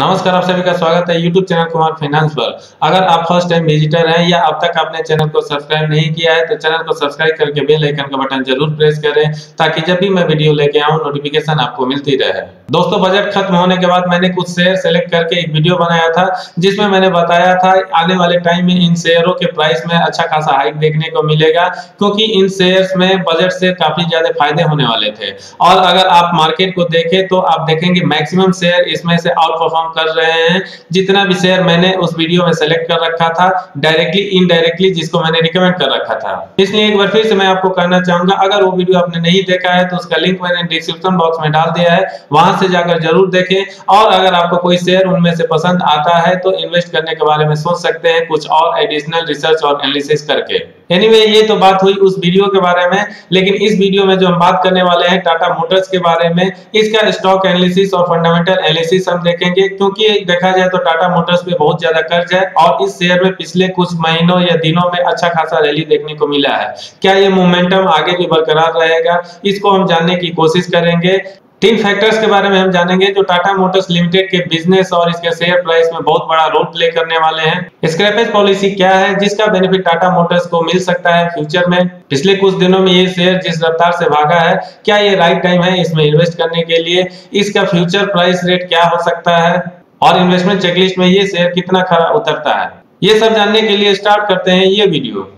नमस्कार, आप सभी का स्वागत है यूट्यूब चैनल कुमार फाइनेंस पर। अगर आप फर्स्ट टाइम विजिटर हैं या अब तक आपने चैनल को सब्सक्राइब नहीं किया है तो चैनल को सब्सक्राइब करके बेल आइकन का बटन जरूर प्रेस करें ताकि जब भी मैं वीडियो लेके आऊं नोटिफिकेशन आपको मिलती रहे। दोस्तों, बजट खत्म होने के बाद मैंने कुछ शेयर सेलेक्ट करके एक वीडियो बनाया था जिसमें मैंने बताया था आने वाले टाइम में इन शेयरों के प्राइस में अच्छा खासा हाइक देखने को मिलेगा क्योंकि इन शेयर्स में बजट से काफी ज्यादा फायदे होने वाले थे। और अगर आप मार्केट को देखें तो आप देखेंगे मैक्सिमम शेयर इसमें से आउट परफॉर्म कर रहे हैं। जितना भी शेयर मैंने उस वीडियो में सेलेक्ट कर रखा था डायरेक्टली इनडायरेक्टली जिसको मैंने रिकमेंड कर रखा था, इसलिए एक बार फिर से मैं आपको कहना चाहूंगा अगर वो वीडियो आपने नहीं देखा है तो उसका लिंक मैंने डिस्क्रिप्शन बॉक्स में डाल दिया है, वहां से जाकर जरूर देखें। और अगर आपको कोई शेयर उनमें से पसंद आता है तो इन्वेस्ट करने के बारे में सोच सकते हैं कुछ और एडिशनल रिसर्च और एनालिसिस करके। एनीवे, ये तो बात हुई उस वीडियो के बारे में, लेकिन इस वीडियो में जो हम बात करने वाले हैं टाटा मोटर्स के बारे में, इसका स्टॉक एनालिसिस और फंडामेंटल एनालिसिस हम देखेंगे क्योंकि देखा जाए तो टाटा मोटर्स पे बहुत ज्यादा कर्ज है और इस शेयर में पिछले कुछ महीनों या दिनों में अच्छा खासा रैली देखने को मिला है। क्या ये मोमेंटम आगे भी बरकरार रहेगा, इसको हम जानने की कोशिश करेंगे। तीन फैक्टर्स के बारे में हम जानेंगे जो टाटा मोटर्स लिमिटेड के बिजनेस और इसके शेयर प्राइस में बहुत बड़ा रोल प्ले करने वाले हैं। स्क्रैपेज पॉलिसी क्या है जिसका बेनिफिट टाटा मोटर्स को मिल सकता है फ्यूचर में। पिछले कुछ दिनों में ये शेयर जिस रफ्तार से भागा है, क्या ये राइट टाइम है इसमें इन्वेस्ट करने के लिए, इसका फ्यूचर प्राइस रेट क्या हो सकता है और इन्वेस्टमेंट चेकलिस्ट में ये शेयर कितना खरा उतरता है, ये सब जानने के लिए स्टार्ट करते हैं ये वीडियो।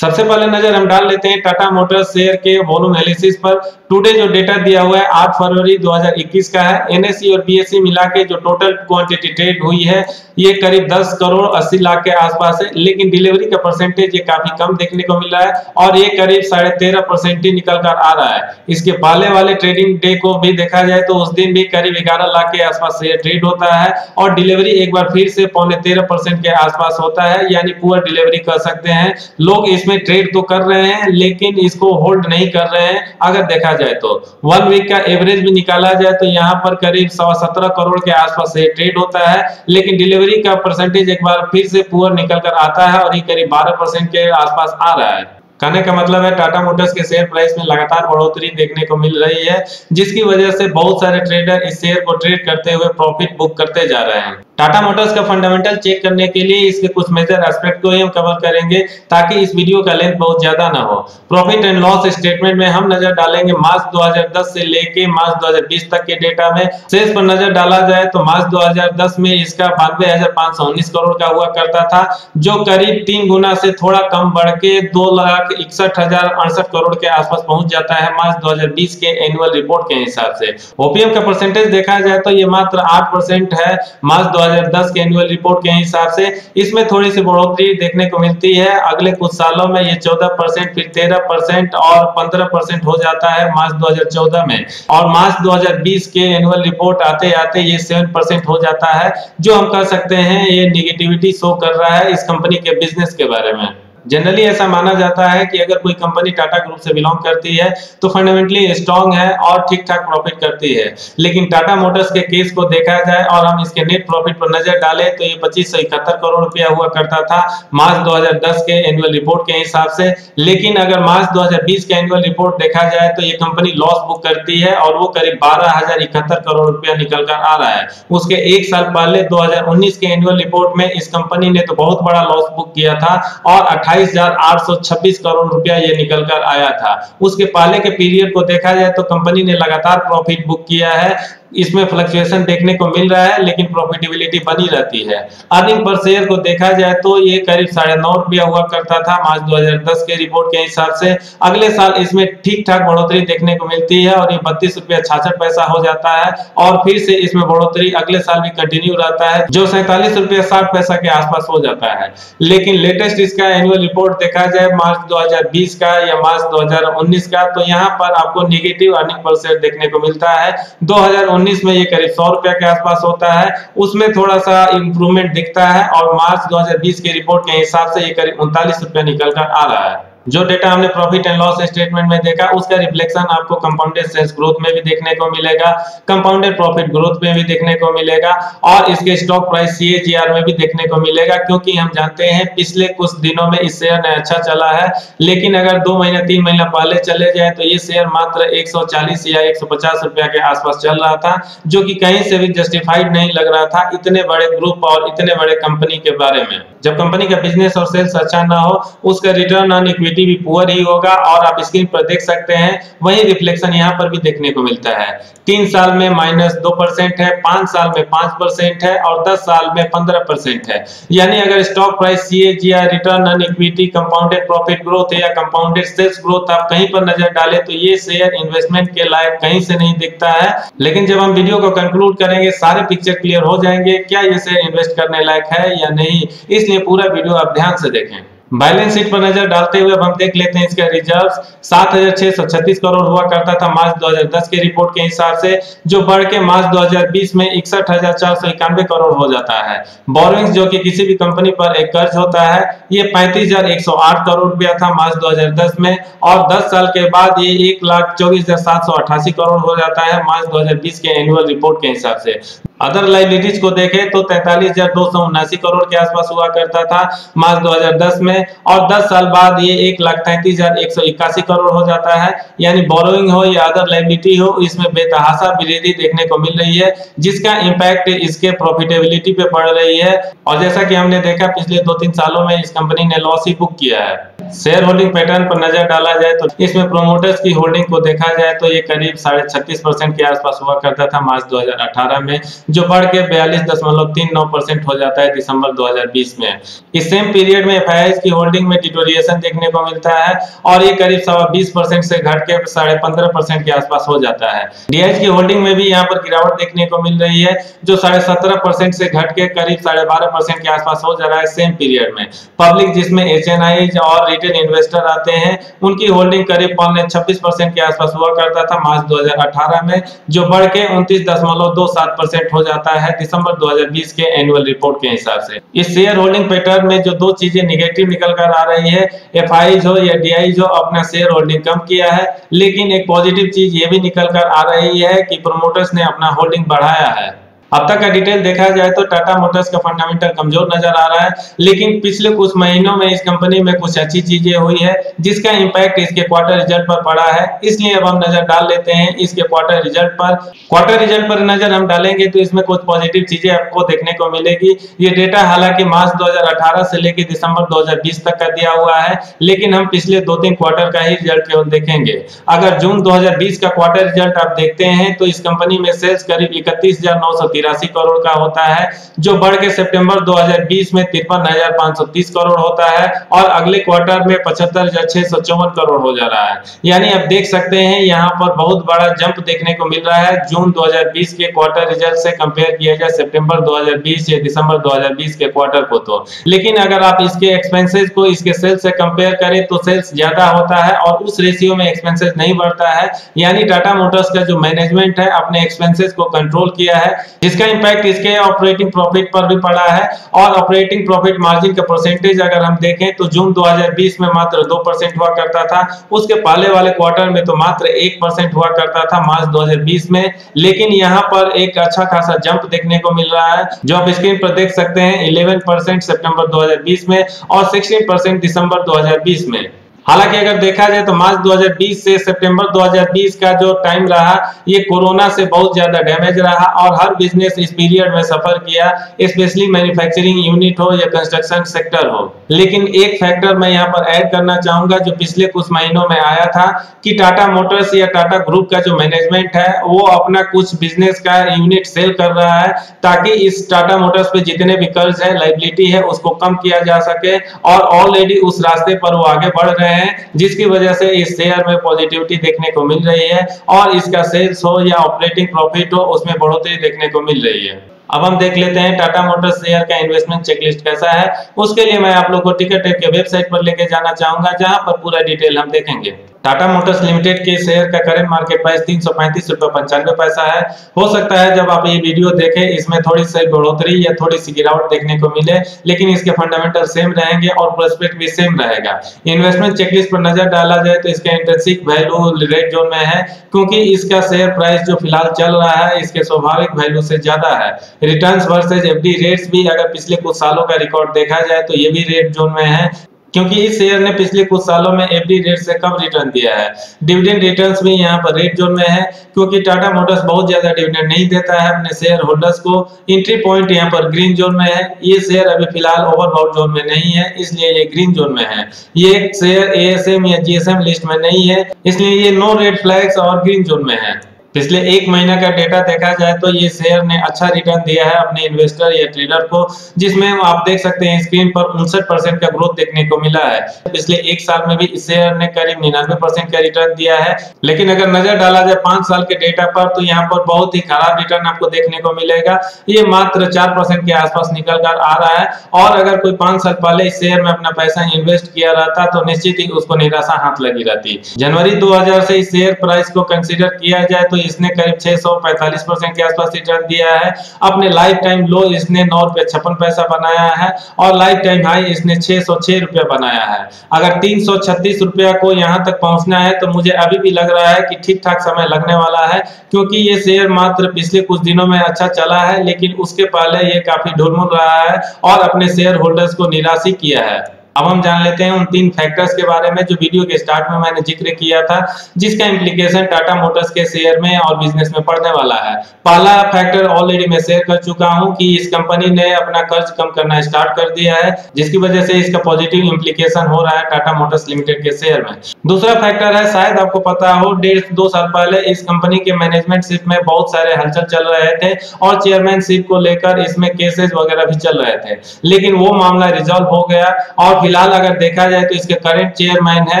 सबसे पहले नजर हम डाल लेते हैं टाटा मोटर्स शेयर के वॉल्यूम एनालिसिस पर। टुडे जो डेटा दिया हुआ है 8 फरवरी 2021 का है। एनएसई और बीएसई मिला के जो टोटल क्वांटिटी ट्रेड हुई है ये करीब 10 करोड़ 80 लाख के आसपास है, लेकिन डिलीवरी का परसेंटेज ये काफी कम देखने को मिला है और ये करीब 13.5% ही निकल कर आ रहा है। इसके पहले वाले ट्रेडिंग डे को भी देखा जाए तो उस दिन भी करीब 11 लाख के आसपास शेयर ट्रेड होता है और डिलीवरी एक बार फिर से 13.5% के आसपास होता है, यानी पुअर डिलीवरी कर सकते हैं। लोग इसमें ट्रेड तो कर रहे हैं लेकिन इसको होल्ड नहीं कर रहे हैं। अगर देखा जाए तो 1 वीक का एवरेज भी निकाला जाए तो यहाँ पर करीब 17.25 करोड़ के आसपास से ट्रेड होता है, लेकिन डिलीवरी का परसेंटेज एक बार फिर से पुअर निकल कर आता है और ये करीब 12% के आसपास आ रहा है। कहने का मतलब है टाटा मोटर्स के शेयर प्राइस में लगातार बढ़ोतरी देखने को मिल रही है जिसकी वजह से बहुत सारे ट्रेडर इस शेयर को ट्रेड करते हुए प्रॉफिट बुक करते जा रहे हैं। टाटा मोटर्स का फंडामेंटल चेक करने के लिए इसके कुछ मेजर एस्पेक्ट को हम कवर करेंगे ताकि इस वीडियो का लेंथ बहुत ज्यादा ना हो। प्रॉफिट एंड लॉस स्टेटमेंट में हम नजर डालेंगे मार्च 2010 से लेके मार्च 2020 तक के डेटा में। शेष पर नजर डाला जाए तो मार्च 2010 में इसका 92,519 करोड़ का हुआ करता था, जो करीब 3 गुना से थोड़ा कम बढ़ के 2,61,068 करोड़ के आसपास पहुंच जाता है मार्च 2020 के एनुअल रिपोर्ट के हिसाब से। ओपीएम का परसेंटेज देखा जाए तो ये मात्र 8% है मार्च 2010 के एनुअल रिपोर्ट के हिसाब से। इसमें थोड़ी सी बढ़ोतरी देखने को मिलती है। अगले कुछ सालों में ये 14% फिर 13% और 15% हो जाता है मार्च 2014 में, और मार्च 2020 के एनुअल रिपोर्ट आते आते ये 7% हो जाता है, जो हम कह सकते हैं ये नेगेटिविटी शो कर रहा है इस कंपनी के बिजनेस के बारे में। जनरली ऐसा माना जाता है कि अगर कोई कंपनी टाटा ग्रुप से बिलोंग करती है तो फंडामेंटली स्ट्रांग है और ठीक ठाक प्रॉफिट करती है, लेकिन टाटा मोटर्स के केस को देखा जाए और हम इसके नेट प्रॉफिट पर नजर डालें तो ये 2,571 करोड़ रुपया हुआ करता था मार्च 2010 के एनुअल रिपोर्ट के हिसाब से, लेकिन अगर मार्च 2020 के एनुअल रिपोर्ट देखा जाए तो ये कंपनी लॉस बुक करती है और वो करीब 12,071 करोड़ रुपया निकल कर आ रहा है। उसके एक साल पहले 2019 के एनुअल रिपोर्ट में इस कंपनी ने तो बहुत बड़ा लॉस बुक किया था और 28,826 करोड़ रुपया ये निकल कर आया था। उसके पहले के पीरियड को देखा जाए तो कंपनी ने लगातार प्रॉफिट बुक किया है। इसमें फ्लक्चुएशन देखने को मिल रहा है लेकिन प्रॉफिटेबिलिटी बनी रहती है। अर्निंग पर शेयर को देखा जाए तो ये करीब 9.5 रुपया हुआ करता था मार्च 2010 के रिपोर्ट के हिसाब से। अगले साल इसमें ठीक ठाक बढ़ोतरी देखने को मिलती है और ये 32.66 रुपया हो जाता है और फिर से इसमें बढ़ोतरी अगले साल भी कंटिन्यू रहता है, जो 47.60 रुपया के आसपास हो जाता है। लेकिन लेटेस्ट इसका एनुअल रिपोर्ट देखा जाए मार्च 2020 का या मार्च 2019 का तो यहाँ पर आपको निगेटिव अर्निंग पर शेयर देखने को मिलता है। 2019 में ये करीब 100 रुपया के आसपास होता है, उसमें थोड़ा सा इंप्रूवमेंट दिखता है और मार्च 2020 के रिपोर्ट के हिसाब से ये करीब 39 रुपया निकल कर आ रहा है। जो डेटा हमने प्रॉफिट एंड लॉस स्टेटमेंट में देखा उसका रिफ्लेक्शन आपको कंपाउंडेड सेल्स ग्रोथ में भी देखने को मिलेगा, कंपाउंडेड प्रॉफिट ग्रोथ में भी देखने को मिलेगा और इसके स्टॉक प्राइस सीएजीआर में भी देखने को मिलेगा, क्योंकि हम जानते हैं पिछले कुछ दिनों में इस शेयर ने अच्छा चला है, लेकिन अगर 2 महीना 3 महीना पहले चले जाए तो ये शेयर मात्र 140 या 150 रुपया के आसपास चल रहा था, जो कि कहीं से भी जस्टिफाइड नहीं लग रहा था इतने बड़े ग्रुप और इतने बड़े कंपनी के बारे में। जब कंपनी का बिजनेस और सेल्स अच्छा ना हो उसका रिटर्न ऑन इक्विटी भी पुअर ही होगा और आप स्क्रीन पर देख सकते हैं वही रिफ्लेक्शन यहाँ पर भी देखने को मिलता है। 3 साल में -2% है, 5 साल में 5% है और 10 साल में 15% है। यानी अगर stock price CAGR, return on equity, compounded profit growth या कंपाउंडेड सेल्स ग्रोथ आप कहीं पर नजर डाले तो ये शेयर इन्वेस्टमेंट के लायक कहीं से नहीं दिखता है। लेकिन जब हम वीडियो को कंक्लूड करेंगे सारे पिक्चर क्लियर हो जाएंगे क्या ये शेयर इन्वेस्ट करने लायक है या नहीं, इसलिए पूरा वीडियो आप ध्यान से देखें। बैलेंस शीट पर नजर डालते हुए हम देख लेते हैं इसका रिजर्व्स 7,636 करोड़ हुआ करता था मार्च 2010 के रिपोर्ट के हिसाब से, जो बढ़ के मार्च 2020 में 61,491 करोड़ हो जाता है। बोरोइंग्स जो कि किसी भी कंपनी पर एक कर्ज होता है ये 35,108 करोड़ रुपया था मार्च 2010 में और 10 साल के बाद ये 1,24,788 करोड़ हो जाता है मार्च 2020 के एनुअल रिपोर्ट के हिसाब से। अदर लाइबिलिटीज को देखें तो 43,279 करोड़ के आसपास हुआ करता था मार्च 2010 में और 10 साल बाद ये 1,33,181 करोड़ हो जाता है। यानी बोरोइंग हो या अदर लाइबिलिटी हो इसमें बेतहाशा वृद्धि देखने को मिल रही है, जिसका इंपैक्ट इसके प्रॉफिटेबिलिटी पे पड़ रही है और जैसा कि हमने देखा पिछले 2-3 सालों में इस कंपनी ने लॉस ही बुक किया है। शेयर होल्डिंग पैटर्न पर नजर डाला जाए तो इसमें प्रोमोटर्स की होल्डिंग को देखा जाए तो ये करीब 36.5% के आसपास हुआ करता था मार्च 2018 में, जो बढ़ के 42.39% हो जाता है दिसंबर 2020 में। इस सेम पीरियड में एफआईआई की होल्डिंग में डिटोरिएशन देखने को मिलता है और ये करीब 20% से घट के 15.5% के आसपास हो जाता है। डीआईएच की होल्डिंग में भी यहाँ पर गिरावट देखने को मिल रही है, जो 17.5% से घट के करीब 12.5% के आसपास हो जा रहा है सेम पीरियड में। पब्लिक जिसमें एचएनआई और रिटेल इन्वेस्टर आते हैं उनकी होल्डिंग करीब 26% के आसपास हुआ करता था मार्च 2018 में, जो बढ़ के 29.27% हो जाता है दिसंबर 2020 के एनुअल रिपोर्ट के हिसाब से। इस शेयर होल्डिंग पैटर्न में जो दो चीजें नेगेटिव निकल कर आ रही है, एफआईआई हो या डीआईआई हो अपना शेयर होल्डिंग कम किया है, लेकिन एक पॉजिटिव चीज ये भी निकल कर आ रही है कि प्रमोटर्स ने अपना होल्डिंग बढ़ाया है। अब तक का डिटेल देखा जाए तो टाटा मोटर्स का फंडामेंटल कमजोर नजर आ रहा है, लेकिन पिछले कुछ महीनों में इस कंपनी में कुछ अच्छी चीजें हुई है जिसका इंपैक्ट इसके क्वार्टर रिजल्ट पर पड़ा है। इसलिए अब हम नजर डाल लेते हैं इसके क्वार्टर रिजल्ट पर। क्वार्टर रिजल्ट पर नजर हम डालेंगे तो इसमें कुछ पॉजिटिव चीजें आपको देखने को मिलेगी। ये डेटा हालांकि मार्च 2018 से लेकर दिसंबर 2020 तक का दिया हुआ है, लेकिन हम पिछले 2-3 क्वार्टर का ही रिजल्ट केवल देखेंगे। अगर जून 2020 का क्वार्टर रिजल्ट आप देखते हैं तो इस कंपनी में सेल्स करीब 31,983 करोड़ का होता है, जो बढ़ के सितंबर 2020 में 53,530 करोड़ होता है और अगले क्वार्टर में 75,654 करोड़ हो जा रहा है। यानी आप देख सकते हैं यहाँ पर बहुत बड़ा जंप देखने को मिल रहा है जून 2020 के क्वार्टर रिजल्ट से कंपेयर किया जाए सितंबर 2020 या दिसंबर 2020 के क्वार्टर को तो। लेकिन अगर आप इसके एक्सपेंसेस को इसके सेल्स से कंपेयर करें तो सेल्स ज्यादा होता है और उस रेशियो में एक्सपेंसेस नहीं बढ़ता है। यानी टाटा मोटर्स का जो मैनेजमेंट है अपने एक्सपेंसेस को कंट्रोल किया है, इसका इंपैक्ट इसके ऑपरेटिंग प्रॉफिट पर भी पड़ा है और ऑपरेटिंग प्रॉफिट मार्जिन का परसेंटेज अगर हम देखें तो जून 2020 में मात्र 2% हुआ करता था, उसके पहले वाले क्वार्टर में तो मात्र 1% हुआ करता था मार्च 2020 में। लेकिन यहां पर एक अच्छा खासा जंप देखने को मिल रहा है जो आप स्क्रीन पर देख सकते हैं, 11% सितंबर 2020 में और 16% दिसंबर 2020 में। हालांकि अगर देखा जाए तो मार्च 2020 से सितंबर 2020 का जो टाइम रहा ये कोरोना से बहुत ज्यादा डैमेज रहा और हर बिजनेस इस पीरियड में सफर किया, स्पेशली मैन्युफैक्चरिंग यूनिट हो या कंस्ट्रक्शन सेक्टर हो। लेकिन एक फैक्टर मैं यहाँ पर ऐड करना चाहूंगा जो पिछले कुछ महीनों में आया था कि टाटा मोटर्स या टाटा ग्रुप का जो मैनेजमेंट है वो अपना कुछ बिजनेस का यूनिट सेल कर रहा है ताकि इस टाटा मोटर्स पे जितने भी कर्ज है, लाइबिलिटी है, उसको कम किया जा सके और ऑलरेडी उस रास्ते पर वो आगे बढ़ रहे हैं, जिसकी वजह से इस शेयर में पॉजिटिविटी देखने को मिल रही है और इसका सेल्स हो या ऑपरेटिंग प्रॉफिट हो उसमें बढ़ोतरी देखने को मिल रही है। अब हम देख लेते हैं टाटा मोटर्स शेयर का इन्वेस्टमेंट चेकलिस्ट कैसा है। उसके लिए मैं आप लोगों को टिकट के वेबसाइट पर लेके जाना चाहूंगा जहां पर पूरा डिटेल हम देखेंगे। टाटा मोटर्स लिमिटेड के शेयर का करंट मार्केट प्राइस 335.95 रुपये है। हो सकता है जब आप ये वीडियो देखें इसमें थोड़ी सी बढ़ोतरी या थोड़ी सी गिरावट देखने को मिले, लेकिन इसके फंडामेंटल सेम रहेंगे और प्रोस्पेक्ट भी सेम रहेगा। इन्वेस्टमेंट चेकलिस्ट पर नजर डाला जाए तो इसका इंट्रिंसिक वैल्यू रेट जोन में है, क्योंकि इसका शेयर प्राइस जो फिलहाल चल रहा है इसके स्वाभाविक वैल्यू से ज्यादा है। रिटर्न्स वर्सेज एफडी रेट्स भी अगर पिछले कुछ सालों का रिकॉर्ड देखा जाए तो ये भी रेट जोन में है, क्योंकि इस शेयर ने पिछले कुछ सालों में एफडी रेट से कम रिटर्न दिया है। डिविडेंड रिटर्न्स भी यहां पर रेट जोन में है, क्योंकि टाटा मोटर्स बहुत ज्यादा डिविडेंड नहीं देता है अपने शेयर होल्डर्स को। एंट्री पॉइंट यहां पर ग्रीन जोन में है। ये शेयर अभी फिलहाल ओवरबॉट जोन में नहीं है, इसलिए ये ग्रीन जोन में है। ये शेयर एएसएम या जीएसएम लिस्ट में नहीं है, इसलिए ये नो रेड फ्लैग्स और ग्रीन जोन में है। पिछले एक महीना का डेटा देखा जाए तो ये शेयर ने अच्छा रिटर्न दिया है अपने इन्वेस्टर या ट्रेडर को, जिसमें आप देख सकते हैं स्क्रीन पर 59% का ग्रोथ देखने को मिला है। पिछले एक साल में भी इस शेयर ने करीब 99% का रिटर्न दिया है, लेकिन अगर नजर डाला जाए 5 साल के डेटा पर तो यहाँ पर बहुत ही खराब रिटर्न आपको देखने को मिलेगा। ये मात्र 4% के आसपास निकल कर आ रहा है, और अगर कोई 5 साल पहले इस शेयर में अपना पैसा इन्वेस्ट किया रहता तो निश्चित ही उसको निराशा हाथ लगी रहती। जनवरी 2000 से इस शेयर प्राइस को कंसिडर किया जाए तो इसने करीब 645% के आसपास रिटर्न दिया है। अपने लाइफ टाइम लो इसने 9.56 रुपये बनाया है और लाइफ टाइम हाई इसने 606 रुपये बनाया है। अगर 336 रुपये को यहाँ तक पहुँचना है तो मुझे अभी भी लग रहा है कि ठीक ठाक समय लगने वाला है, क्योंकि ये शेयर मात्र पिछले कुछ दिनों में अच्छा चला है, लेकिन उसके पहले ये काफी ढुलमुल रहा है और अपने शेयर होल्डर्स को निराशी किया है। अब हम जान लेते हैं उन 3 फैक्टर्स के बारे में जो वीडियो के स्टार्ट में मैंने जिक्र किया था, जिसका इम्प्लीकेशन टाटा मोटर्स के शेयर में और बिजनेस में पड़ने वाला है। पहला फैक्टर ऑलरेडी मैं शेयर कर चुका हूं कि इस कंपनी ने अपना कर्ज कम करना स्टार्ट कर दिया है, जिसकी वजह से इसका पॉजिटिव इम्प्लीकेशन हो रहा है टाटा मोटर्स लिमिटेड के शेयर में। दूसरा फैक्टर है, शायद आपको पता हो 1.5-2 साल पहले इस कंपनी के मैनेजमेंटशिप में बहुत सारे हलचल चल रहे थे और चेयरमैनशिप को लेकर इसमें केसेस वगैरह भी चल रहे थे, लेकिन वो मामला रिजॉल्व हो गया। और फिलहाल अगर देखा जाए तो इसके करंट चेयरमैन है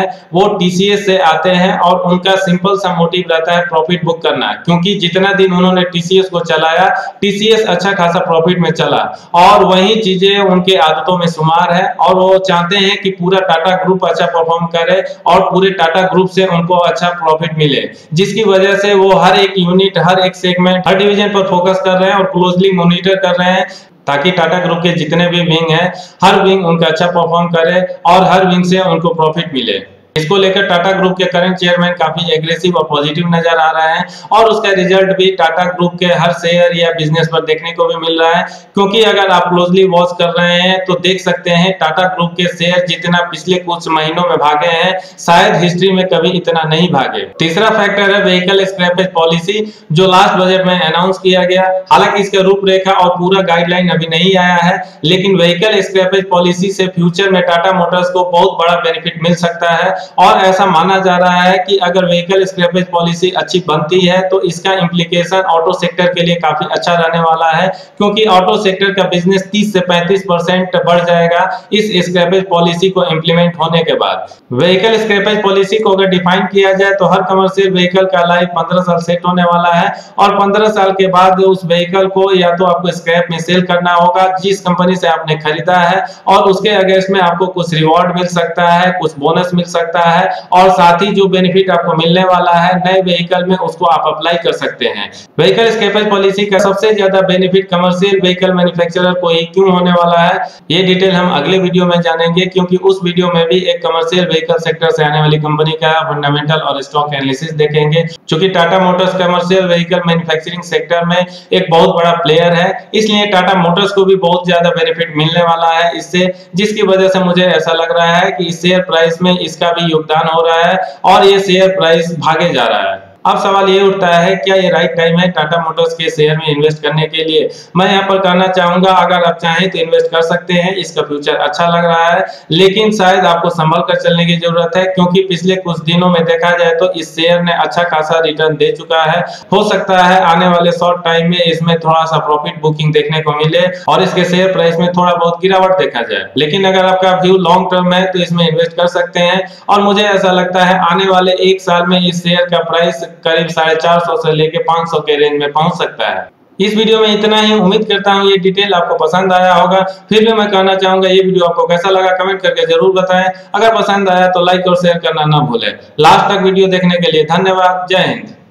वो टीसीएस से आते हैं और उनका सिंपल सा मोटिव रहता है प्रॉफिट बुक करना, क्योंकि जितना दिन उन्होंने टीसीएस को चलाया टीसीएस अच्छा खासा प्रॉफिट में चला और वही चीजें उनके आदतों में शुमार है। और वो चाहते हैं कि पूरा टाटा ग्रुप अच्छा परफॉर्म करे और पूरे टाटा ग्रुप से उनको अच्छा प्रॉफिट मिले, जिसकी वजह से वो हर एक यूनिट, हर एक सेगमेंट, हर डिविजन पर फोकस कर रहे हैं और क्लोजली मॉनिटर कर रहे हैं, ताकि टाटा ग्रुप के जितने भी विंग हैं हर विंग उनका अच्छा परफॉर्म करे और हर विंग से उनको प्रॉफिट मिले। इसको लेकर टाटा ग्रुप के करंट चेयरमैन काफी एग्रेसिव और पॉजिटिव नजर आ रहे हैं और उसका रिजल्ट भी टाटा ग्रुप के हर शेयर या बिजनेस पर देखने को भी मिल रहा है, क्योंकि अगर आप क्लोजली वॉच कर रहे हैं तो देख सकते हैं टाटा ग्रुप के शेयर जितना पिछले कुछ महीनों में भागे हैं शायद हिस्ट्री में कभी इतना नहीं भागे। तीसरा फैक्टर है व्हीकल स्क्रैपेज पॉलिसी, जो लास्ट बजट में अनाउंस किया गया। हालांकि इसका रूपरेखा और पूरा गाइडलाइन अभी नहीं आया है, लेकिन व्हीकल स्क्रैपेज पॉलिसी से फ्यूचर में टाटा मोटर्स को बहुत बड़ा बेनिफिट मिल सकता है और ऐसा माना जा रहा है कि अगर व्हीकल स्क्रैपेज पॉलिसी अच्छी बनती है तो इसका इंप्लीकेशन ऑटो सेक्टर के लिए काफी अच्छा रहने वाला है, क्योंकि ऑटो सेक्टर का बिजनेस 30 से 35% बढ़ जाएगा इस स्क्रैपेज पॉलिसी को इंप्लीमेंट होने के बाद। व्हीकल स्क्रैपेज पॉलिसी को अगर डिफाइन किया जाए तो हर कमर्शियल व्हीकल का लाइफ 15 साल सेट होने वाला है और 15 साल के बाद उस व्हीकल को या तो आपको स्क्रैप में सेल करना होगा जिस कंपनी से आपने खरीदा है, और उसके अगेंस्ट में आपको कुछ रिवॉर्ड मिल सकता है, कुछ बोनस मिल सकता है, और साथ ही जो बेनिफिट आपको मिलने वाला है नए व्हीकल में उसको आप अप्लाई कर सकते हैं। व्हीकल स्क्रैपेज पॉलिसी का सबसे ज्यादा बेनिफिट कमर्शियल व्हीकल मैन्युफैक्चरर को ही क्यों होने वाला है, ये डिटेल हम अगले वीडियो में जानेंगे, क्योंकि उस वीडियो में भी एक कमर्शियल व्हीकल सेक्टर से आने वाली कंपनी का फंडामेंटल और स्टॉक एनालिसिस देखेंगे। चूंकि Tata Motors commercial vehicle manufacturing sector में एक बहुत बड़ा प्लेयर है, इसलिए टाटा मोटर्स को भी बहुत ज्यादा बेनिफिट मिलने वाला है इससे, जिसकी वजह से मुझे ऐसा लग रहा है कि शेयर प्राइस में इसका भी योगदान हो रहा है और ये शेयर प्राइस भागे जा रहा है। अब सवाल ये उठता है, क्या ये राइट टाइम है टाटा मोटर्स के शेयर में इन्वेस्ट करने के लिए? मैं यहाँ पर कहना चाहूंगा अगर आप चाहें तो इन्वेस्ट कर सकते हैं, इसका फ्यूचर अच्छा लग रहा है, लेकिन शायद आपको संभल कर चलने की जरूरत है, क्योंकि पिछले कुछ दिनों में देखा जाए तो इस शेयर ने अच्छा खासा रिटर्न दे चुका है। हो सकता है आने वाले शॉर्ट टाइम में इसमें थोड़ा सा प्रॉफिट बुकिंग देखने को मिले और इसके शेयर प्राइस में थोड़ा बहुत गिरावट देखा जाए, लेकिन अगर आपका व्यू लॉन्ग टर्म है तो इसमें इन्वेस्ट कर सकते हैं। और मुझे ऐसा लगता है आने वाले 1 साल में इस शेयर का प्राइस करीब 450 से लेके 500 के रेंज में पहुंच सकता है। इस वीडियो में इतना ही। उम्मीद करता हूं ये डिटेल आपको पसंद आया होगा। फिर भी मैं कहना चाहूंगा ये वीडियो आपको कैसा लगा कमेंट करके जरूर बताएं। अगर पसंद आया तो लाइक और शेयर करना ना भूलें। लास्ट तक वीडियो देखने के लिए धन्यवाद। जय हिंद।